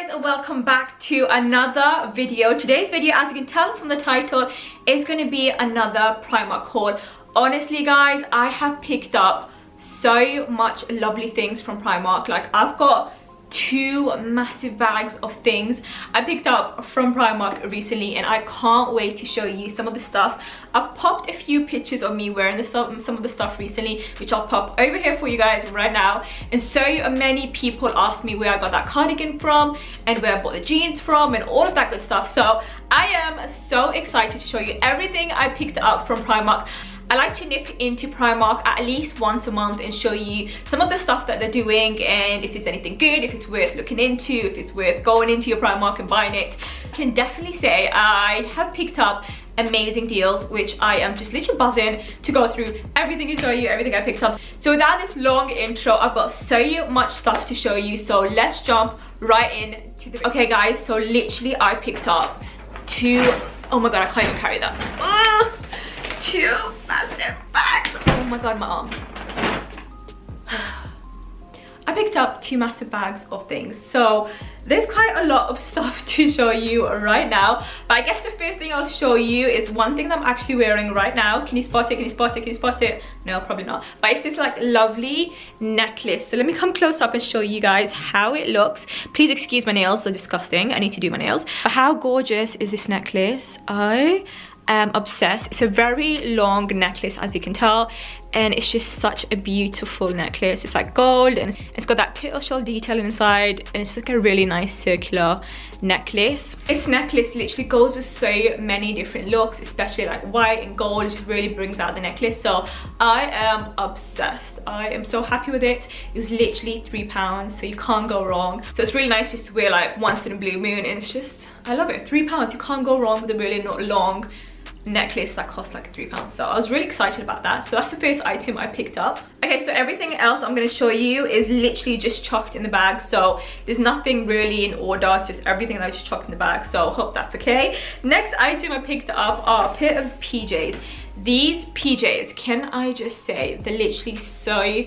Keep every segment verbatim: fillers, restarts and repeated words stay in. guys, welcome back to another video. Today's video, as you can tell from the title, is going to be another Primark haul. Honestly guys, I have picked up so much lovely things from Primark. Like, I've got two massive bags of things I picked up from Primark recently, and I can't wait to show you some of the stuff. I've popped a few pictures of me wearing the, some of the stuff recently, which I'll pop over here for you guys right now. And so many people asked me where I got that cardigan from and where I bought the jeans from and all of that good stuff. So I am so excited to show you everything I picked up from Primark. I like to nip into Primark at least once a month and show you some of the stuff that they're doing, and if it's anything good, if it's worth looking into, if it's worth going into your Primark and buying it. I can definitely say I have picked up amazing deals, which I am just literally buzzing to go through everything and show you everything I picked up. So without this long intro, I've got so much stuff to show you, so let's jump right in to the... Okay guys, so literally I picked up two... Oh my god, I can't even carry that. Ah! Two massive bags. Oh my god, my arms. I picked up two massive bags of things, so there's quite a lot of stuff to show you right now. But I guess the first thing I'll show you is one thing that I'm actually wearing right now. Can you spot it? Can you spot it? Can you spot it? No, probably not. But it's this like lovely necklace. So let me come close up and show you guys how it looks. Please excuse my nails, they're disgusting. I need to do my nails. But how gorgeous is this necklace? I... I'm obsessed. It's a very long necklace, as you can tell, and it's just such a beautiful necklace. It's like gold and it's got that turtle shell detail inside, and it's like a really nice circular necklace. This necklace literally goes with so many different looks, especially like white and gold. It just really brings out the necklace. So I am obsessed. I am so happy with it. It was literally three pounds, so you can't go wrong. So it's really nice just to wear like once in a blue moon, and it's just, I love it. Three pounds, you can't go wrong with a really not long necklace that cost like three pounds, so I was really excited about that. So that's the first item I picked up. Okay, so everything else I'm going to show you is literally just chucked in the bag, so there's nothing really in order. It's just everything that I just chucked in the bag, so hope that's okay. Next item I picked up are a pair of P Js. These P Js, can I just say, they're literally so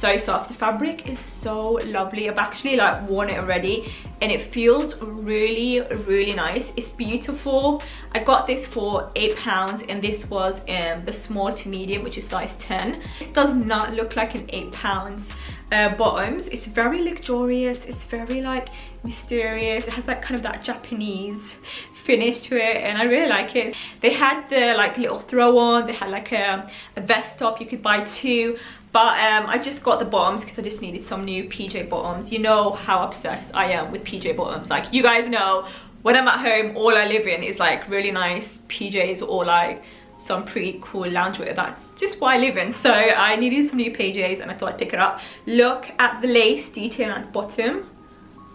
so soft. The fabric is so lovely. I've actually like worn it already, and it feels really really nice. It's beautiful. I got this for eight pounds, and this was in the small to medium, which is size ten. This does not look like an eight pounds uh, bottoms. It's very luxurious, it's very like mysterious. It has like kind of that Japanese finish to it, and I really like it. They had the like little throw on, they had like a, a vest top. You could buy two, but um, I just got the bottoms because I just needed some new P J bottoms. You know how obsessed I am with P J bottoms. Like, you guys know when I'm at home, all I live in is like really nice P Js or like some pretty cool loungewear. That's just what I live in. So I needed some new P Js, and I thought I'd pick it up. Look at the lace detail at the bottom.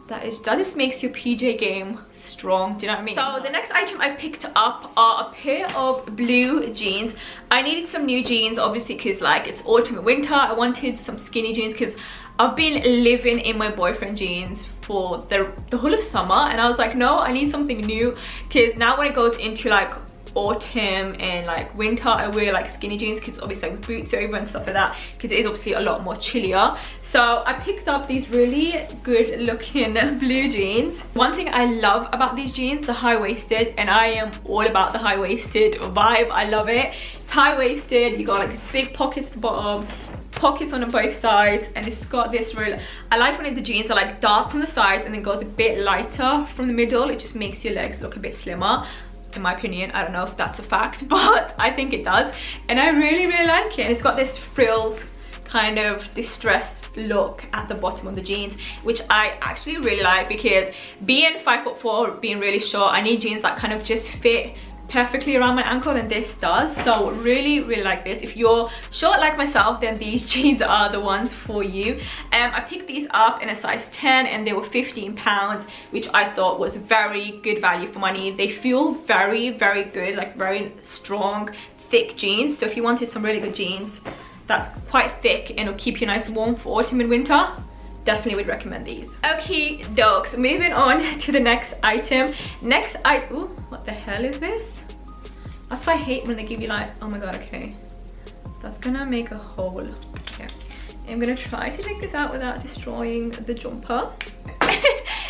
That is, that just makes your P J game strong, do you know what I mean? So the next item I picked up are a pair of blue jeans. I needed some new jeans, obviously, because like it's autumn and winter. I wanted some skinny jeans because I've been living in my boyfriend jeans for the, the whole of summer, and I was like, no, I need something new, because now when it goes into like autumn and like winter, I wear like skinny jeans, because obviously like with boots over and stuff like that, because it is obviously a lot more chillier. So I picked up these really good looking blue jeans. One thing I love about these jeans, the high-waisted, and I am all about the high-waisted vibe. I love it. It's high-waisted, you got like these big pockets at the bottom, pockets on both sides, and it's got this real, I like when the jeans are like dark from the sides and then goes a bit lighter from the middle. It just makes your legs look a bit slimmer, in my opinion. I don't know if that's a fact, but I think it does, and I really really like it. And it's got this frills kind of distressed look at the bottom of the jeans, which I actually really like, because being five foot four, being really short, I need jeans that kind of just fit perfectly around my ankle, and this does. So really really like this. If you're short like myself, then these jeans are the ones for you. um I picked these up in a size ten, and they were fifteen pounds, which I thought was very good value for money. They feel very very good, like very strong thick jeans. So if you wanted some really good jeans that's quite thick and it'll keep you nice warm for autumn and winter, definitely would recommend these. Okay, dogs, moving on to the next item. Next I- ooh, what the hell is this? That's why I hate when they give you like, oh my god, okay. That's gonna make a hole. Okay. I'm gonna try to take this out without destroying the jumper.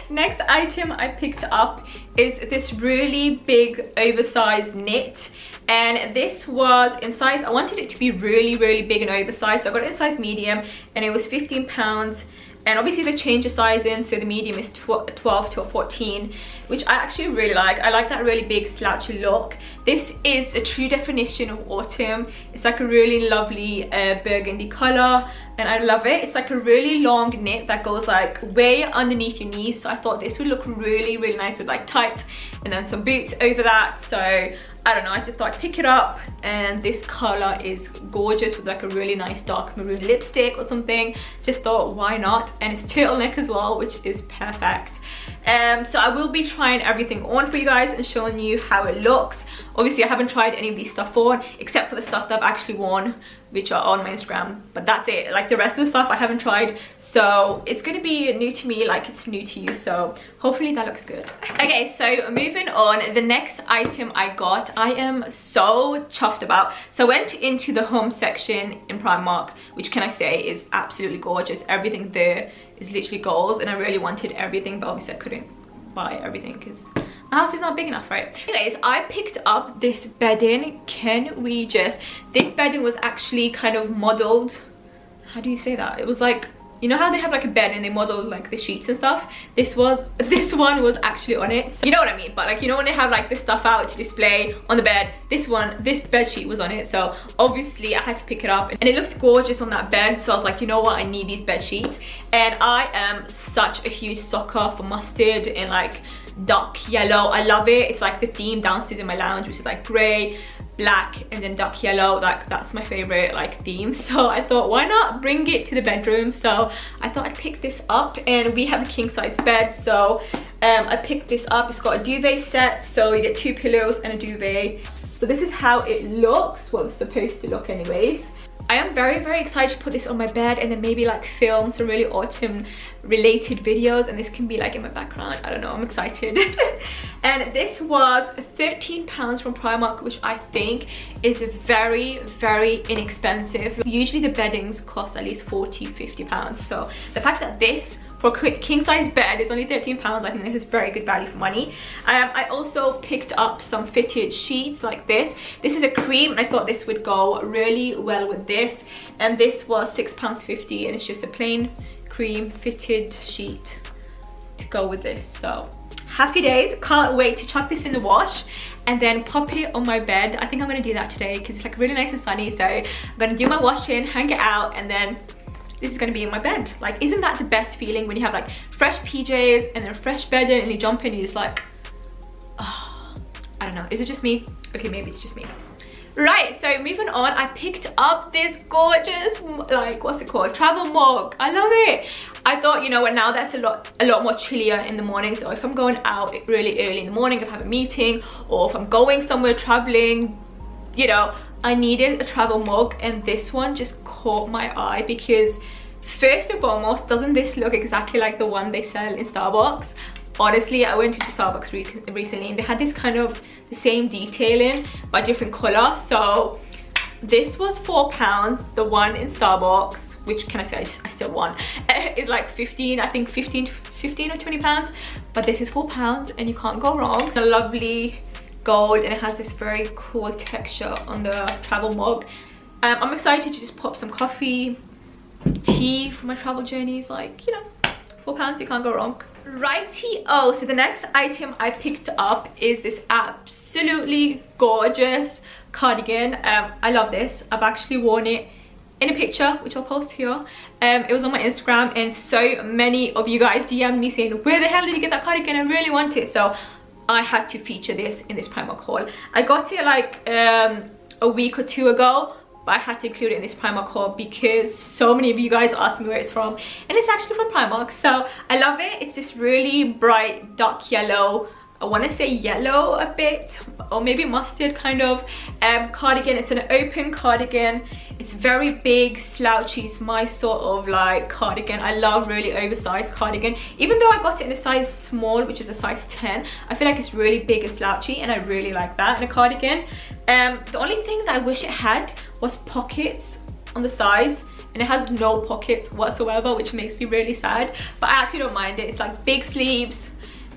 Next item I picked up is this really big oversized knit, and this was in size, I wanted it to be really really big and oversized, so I got it in size medium and it was fifteen pounds. And obviously they change the size in, so the medium is twelve to a fourteen, which I actually really like. I like that really big slouchy look. This is the true definition of autumn. It's like a really lovely uh, burgundy color and I love it. It's like a really long knit that goes like way underneath your knees, so I thought this would look really really nice with like tights and then some boots over that. So I don't know, I just thought I'd pick it up. And this color is gorgeous with like a really nice dark maroon lipstick or something. Just thought, why not? And it's turtleneck as well, which is perfect. Um, so I will be trying everything on for you guys and showing you how it looks. Obviously I haven't tried any of these stuff on except for the stuff that I've actually worn, which are on my Instagram, but that's it. Like the rest of the stuff I haven't tried, so it's gonna be new to me like it's new to you, so hopefully that looks good. Okay, so moving on, the next item I got I am so chuffed about. So I went into the home section in Primark, which can I say is absolutely gorgeous. Everything there is literally goals, and I really wanted everything, but obviously I couldn't buy everything because my house is not big enough, right? Anyways, I picked up this bedding. Can we just... This bedding was actually kind of modeled... How do you say that? It was like... You know how they have like a bed and they model like the sheets and stuff? This was, this one was actually on it. So you know what I mean? But like, you know when they have like this stuff out to display on the bed? This one, this bed sheet was on it. So obviously I had to pick it up and it looked gorgeous on that bed. So I was like, you know what? I need these bed sheets. And I am such a huge sucker for mustard and like dark yellow. I love it. It's like the theme downstairs in my lounge, which is like grey, black and then dark yellow. Like that's my favorite like theme, so I thought why not bring it to the bedroom. So I thought I'd pick this up, and we have a king size bed, so um I picked this up. It's got a duvet set, so you get two pillows and a duvet. So this is how it looks, well it's supposed to look anyways. I am very very excited to put this on my bed and then maybe like film some really autumn related videos, and this can be like in my background. I don't know, I'm excited. And this was thirteen pounds from Primark, which I think is very very inexpensive. Usually the beddings cost at least forty, fifty pounds, so the fact that this for a king size bed is only thirteen pounds, I think this is very good value for money. Um, I also picked up some fitted sheets like this. This is a cream and I thought this would go really well with this. And this was six pounds fifty and it's just a plain cream fitted sheet to go with this. So happy days, can't wait to chuck this in the wash and then pop it on my bed. I think I'm gonna do that today because it's like really nice and sunny. So I'm gonna do my washing, hang it out, and then this is gonna be in my bed. Like, isn't that the best feeling when you have like fresh P Js and then fresh bedding and you jump in and you're just like, oh, I don't know, is it just me? Okay, maybe it's just me. Right, so moving on, I picked up this gorgeous, like, what's it called? Travel mug. I love it. I thought, you know what, now that's a lot a lot more chillier in the morning. So if I'm going out really early in the morning, if I have a meeting, or if I'm going somewhere traveling, you know, I needed a travel mug, and this one just caught my eye because first and foremost, doesn't this look exactly like the one they sell in Starbucks? Honestly, I went into Starbucks re recently and they had this kind of the same detailing but different color. So this was four pounds. The one in Starbucks, which can I say I, just, I still want, is like fifteen, I think fifteen or twenty pounds, but this is four pounds and you can't go wrong. A lovely gold, and it has this very cool texture on the travel mug. um, I'm excited to just pop some coffee, tea for my travel journeys. Like, you know, four pounds, you can't go wrong. Righty-o, so the next item I picked up is this absolutely gorgeous cardigan. um I love this. I've actually worn it in a picture which I'll post here. Um it was on my Instagram and so many of you guys D M'd me saying, where the hell did you get that cardigan, I really want it. So I had to feature this in this Primark haul. I got it like um, a week or two ago, but I had to include it in this Primark haul because so many of you guys asked me where it's from, and it's actually from Primark. So I love it. It's this really bright dark yellow, I want to say yellow a bit, or maybe mustard kind of um, cardigan. It's an open cardigan. It's very big, slouchy. It's my sort of like cardigan. I love really oversized cardigan. Even though I got it in a size small, which is a size ten, I feel like it's really big and slouchy, and I really like that in a cardigan. Um, the only thing that I wish it had was pockets on the sides and it has no pockets whatsoever, which makes me really sad, but I actually don't mind it. It's like big sleeves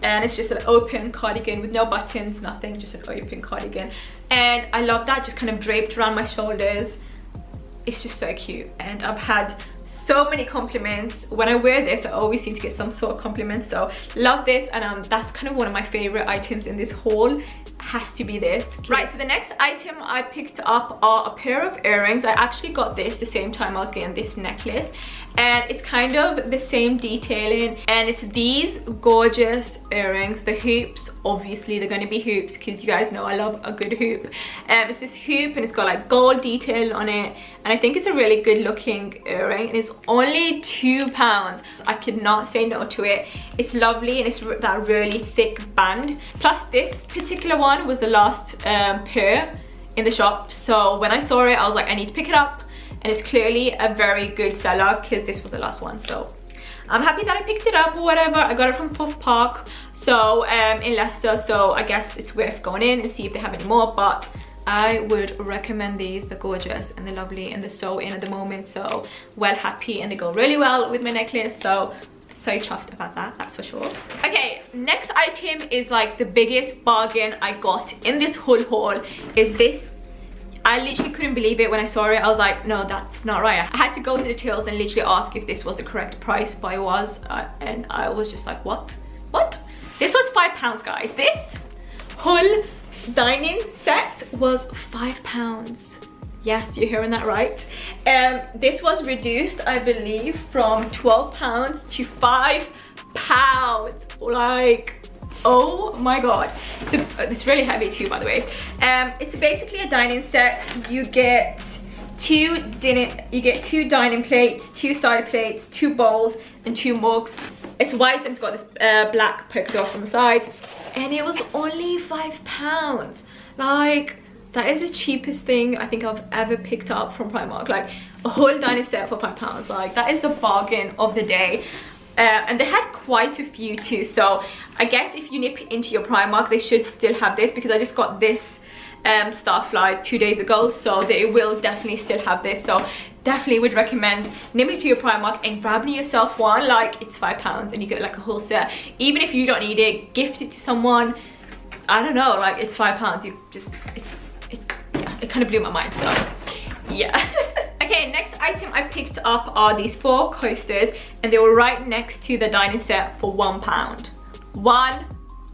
and it's just an open cardigan with no buttons, nothing, just an open cardigan. And I love that, just kind of draped around my shoulders. It's just so cute, and I've had so many compliments. When I wear this, I always seem to get some sort of compliments, so love this. And um, that's kind of one of my favorite items in this haul, has to be this. Right, so the next item I picked up are a pair of earrings. I actually got this the same time I was getting this necklace, and it's kind of the same detailing, and it's these gorgeous earrings. The hoops, obviously they're going to be hoops because you guys know I love a good hoop. Um, it's this hoop and it's got like gold detail on it, and I think it's a really good looking earring, and it's only two pounds. I could not say no to it. It's lovely, and it's that really thick band. Plus this particular one was the last um, pair in the shop, so when I saw it I was like, I need to pick it up, and it's clearly a very good seller because this was the last one. So I'm happy that I picked it up or whatever. I got it from Foss Park, so um, in Leicester, so I guess it's worth going in and see if they have any more, but I would recommend these. They're gorgeous and they're lovely and they're so in at the moment, so well happy, and they go really well with my necklace, so so chuffed about that, that's for sure. Okay, next item is like the biggest bargain I got in this whole haul is this. I literally couldn't believe it when I saw it. I was like, no, that's not right. I had to go to the tills and literally ask if this was the correct price, but it was, uh, and I was just like, what? What? This was five pounds, guys. This whole dining set was five pounds. Yes, you're hearing that right. Um this was reduced, I believe, from twelve pounds to five pounds. Like, oh my god. So it's really heavy too, by the way. Um it's basically a dining set. You get two dinner you get two dining plates, two side plates, two bowls, and two mugs. It's white and it's got this uh, black polka dots on the sides, and it was only five pounds. Like, that is the cheapest thing I think I've ever picked up from Primark, like a whole dining set for five pounds. Like, that is the bargain of the day. Uh, and they had quite a few too, so I guess if you nip into your Primark they should still have this, because I just got this um stuff like two days ago, so they will definitely still have this. So definitely would recommend nipping to your Primark and grabbing yourself one. Like, it's five pounds and you get like a whole set, even if you don't need it, gift it to someone. I don't know, like, it's five pounds, you just, it's, it, yeah, it kind of blew my mind, so yeah. Okay, next item I picked up are these four coasters, and they were right next to the dining set for one pound. One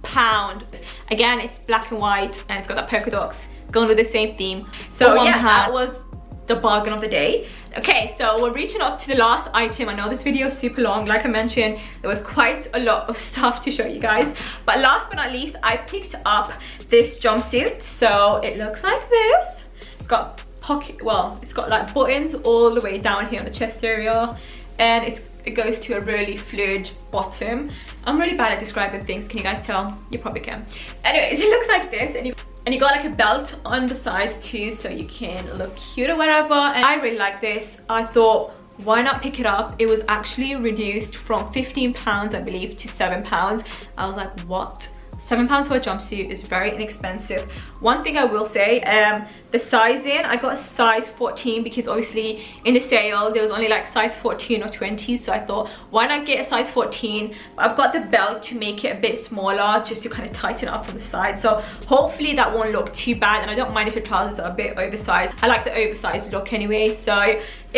pound. Again, it's black and white and it's got that polka dots going with the same theme, so yeah, that was the bargain of the day. Okay, so we're reaching up to the last item. I know this video is super long, like I mentioned there was quite a lot of stuff to show you guys, but last but not least I picked up this jumpsuit. So it looks like this. It's got pocket, well, it's got like buttons all the way down here on the chest area, and it's, it goes to a really fluid bottom. I'm really bad at describing things, can you guys tell? You probably can. Anyways, it looks like this, and you And you got like a belt on the sides too, so you can look cute or whatever. And I really like this. I thought, why not pick it up? It was actually reduced from fifteen pounds, I believe, to seven pounds. I was like, what? seven pounds for a jumpsuit is very inexpensive. One thing I will say, um, the sizing, I got a size fourteen because obviously in the sale there was only like size fourteen or twenty, so I thought, why not get a size fourteen? I've got the belt to make it a bit smaller just to kind of tighten up from the side, so hopefully that won't look too bad, and I don't mind if the trousers are a bit oversized. I like the oversized look anyway, so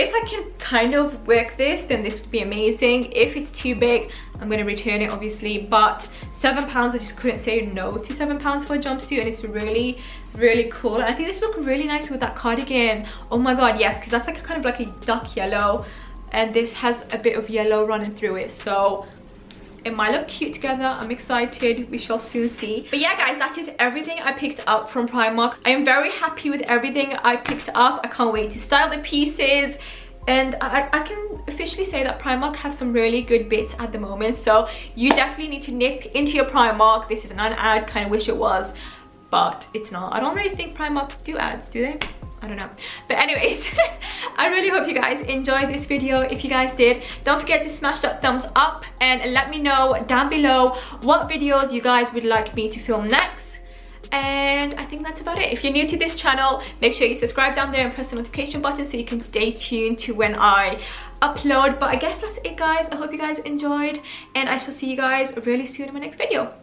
if I can kind of work this, then this would be amazing. If it's too big, I'm going to return it obviously, but seven pounds, I just couldn't say no to seven pounds for a jumpsuit, and it's really really cool. And I think this look really nice with that cardigan. Oh my god, yes, because that's like a kind of like a dark yellow, and this has a bit of yellow running through it, so it might look cute together. I'm excited, we shall soon see. But yeah guys, that is everything I picked up from Primark. I am very happy with everything I picked up. I can't wait to style the pieces, and I, I can officially say that Primark have some really good bits at the moment, so you definitely need to nip into your Primark. This is an ad, kind of wish it was, but it's not. I don't really think Primark do ads, do they? I don't know. But anyways, I really hope you guys enjoyed this video. If you guys did, don't forget to smash that thumbs up, and let me know down below what videos you guys would like me to film next. and I think that's about it. If you're new to this channel, make sure you subscribe down there and press the notification button so you can stay tuned to when I upload. But I guess that's it, guys. I hope you guys enjoyed, and I shall see you guys really soon in my next video.